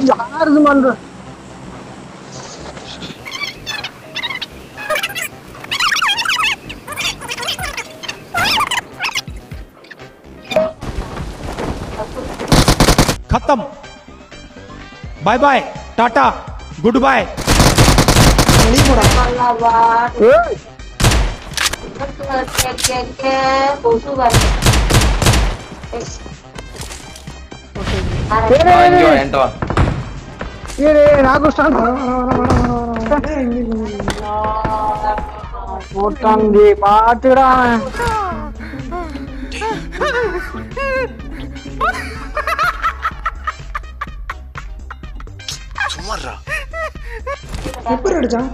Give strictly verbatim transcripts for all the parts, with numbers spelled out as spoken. खत्म, bye bye, tata, good bye. पाटा ऊपर अड़ जा ऊपर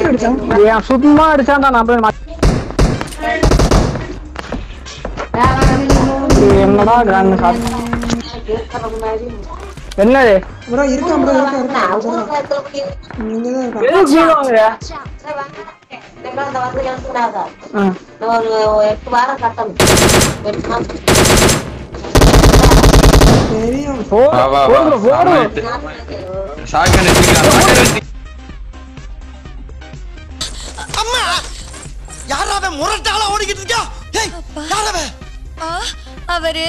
अड़ जा ये आप सुध मार अड़ जाना ना अपने ये हमारा गान खास என்ன ब्रो இருக்கா ब्रो இருக்கா நீங்க தான் இருக்கா ஏ ஜீவாங்க நம்ம அந்த வந்து கேளுடாதா ஒரு எட்டு வாரம் கட்டம் வெச்சா தெரியும் போ போ போ சாகன நிக்கிங்க அம்மா யாராவே முரட்டால ஓடிக்கிட்டு இருக்கா டேய் யாராவே ஆ அவரே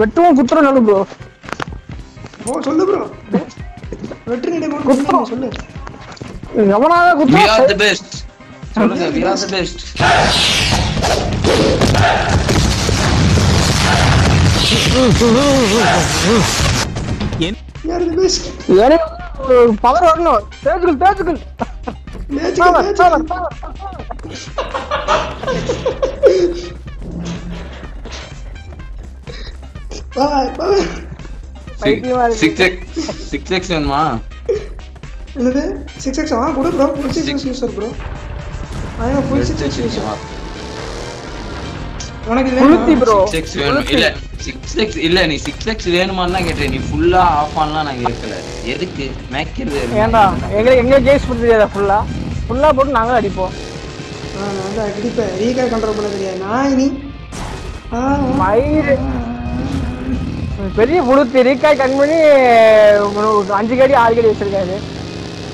வெட்டுவோம் குத்துறோம் நடு ப்ரோ ஓ சொல்லு ப்ரோ வெட்றீடே ப்ரோ சொல்லு எவனால குத்துறா we are the best சொல்லுங்க we are the best we are the best யாரே பவர் வரணும் தேஜுகள் தேஜுகள் தேஜுகள் தேஜுகள் bye bye six X என்னமா என்னது six X ஆ குடு bro full six X user bro ஐயா full six X user உனக்கு இல்ல bro six X வேணும் இல்ல six X இல்ல நீ six X வேணுமான்னா கேட்டே நீ ஃபுல்லா ஆஃப் பண்ணல நான் கேக்கல எதுக்கு மேக்கறது ஏண்டா எங்க எங்க கேஸ் புடிச்சதா ஃபுல்லா ஃபுல்லா போட்டு நாங்க அடிப்போம் நான் வந்து அடிப்பேன் ரீகா கண்ட்ரோல் பண்ண தெரியாது நான் நீ ஆ மயிரே பெரிய புழுத்தி ரீக்காய் கண்மணி அஞ்சு கடி ஆறு கடி வச்சிருக்காரு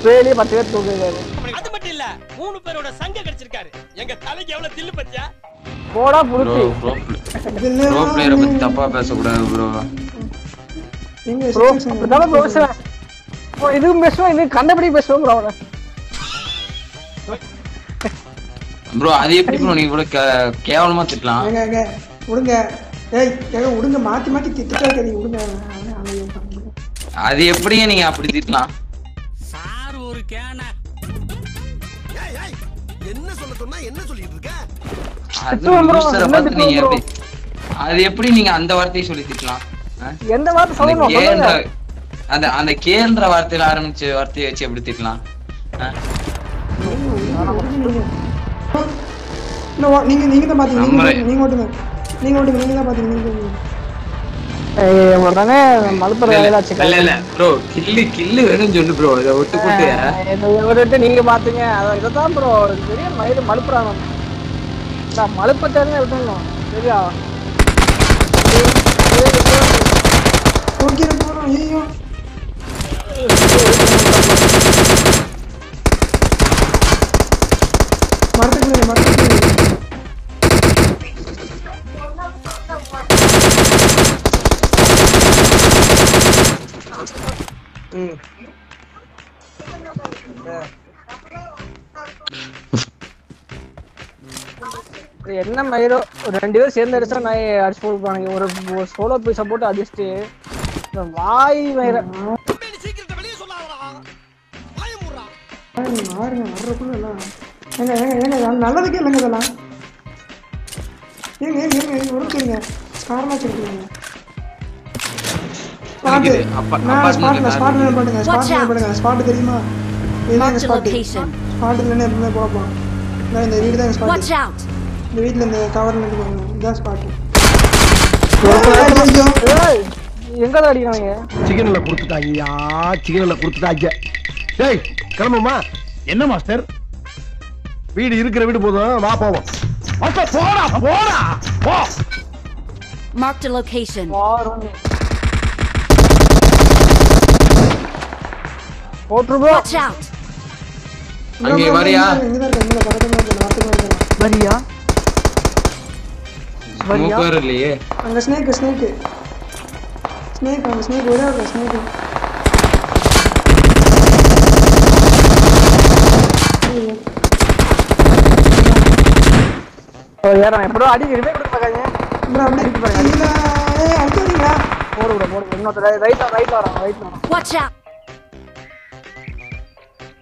வேலையை பத்து பேர் தூக்கிருக்காரு அது மட்டும் இல்ல மூணு பேரோட சங்க கிடைச்சிருக்காரு எங்க தலைக்கு எவ்வளவு தில்லு பத்தியா போடா புழுத்தி ப்ரோ பிளேயரை பத்தி தப்பா பேசக்கூடாது ப்ரோ நீங்க ப்ரோ பிரதான ப்ரொஃபஷனல் போ இது பேசுவா இது கண்டபடி பேசுவா ப்ரோ ப்ரோ அது எப்படி ப்ரோ நீ இவ்வளவு கேவலமா திட்டலாம் ஏங்க உடுங்க ஏய் கேக்க உடுங்க மாத்தி மாத்தி திட்டிட்டே நீ உடுங்க அது எப்படி நீங்க அப்படி திட்டலாம் சார் ஒரு கேன ஏய் ஏய் என்ன சொல்ல சொன்னா என்ன சொல்லிட்டு இருக்க அது பார்த்து நீ எப்படி அது எப்படி நீங்க அந்த வார்த்தையை சொல்லி திட்டலாம் எந்த வார்த்தை சொல்லணும் சொல்லுங்க அந்த அந்த கேன்ற வார்த்தையில ஆரம்பிச்சு வார்த்தையை வச்சு எப்படி திட்டலாம் நீங்க நீங்க தான் பாத்தீங்க நீங்க ஓடுங்க நீங்க ஓடுங்க நீங்க தான் பாத்தீங்க ஏய் உடனே மலப்புற வேலையா செக்க இல்ல இல்ல bro கில்லு கில்லு வேணும் சொல்லு bro இத ஒட்டு போட்டு ஏதோ நீங்க பாத்தீங்க அத தான் bro பெரிய மயிர மலப்புறானே டா மலப்பட்டானே விட்டுறோம் சரியா ஓகே போறோம் ஐயோ மார்க்கெட்ல மார்க்கெட்ல என்ன மயிரோ ரெண்டு பேரும் சேர்ந்து அடிச்சா நான் அடிச்சு போடுவானுங்க ஒரு சோலோ பீஸை போட்டு அடிச்சுட்டு வாய் மயிர நல்லதுக்கே இல்லைங்க இதெல்லாம் ஏங்க ஏங்க ஏங்க உருக்குறீங்க காரணமா சொல்லுங்க என்ன மாஸ்டர் வீடு இருக்கிற வீடு போதும் வா போவோம் மாஸ்டர் போடா போடா போ Marked a location. Watch out. Ange variya. Variya. Variya. Smoker liye. Ange snake snake. Snake ange snake ho raha hai snake. Oh yaar main bro aadi revive kudutha kaanga. Watch out!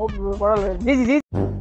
Oh, bro, bro. This, this.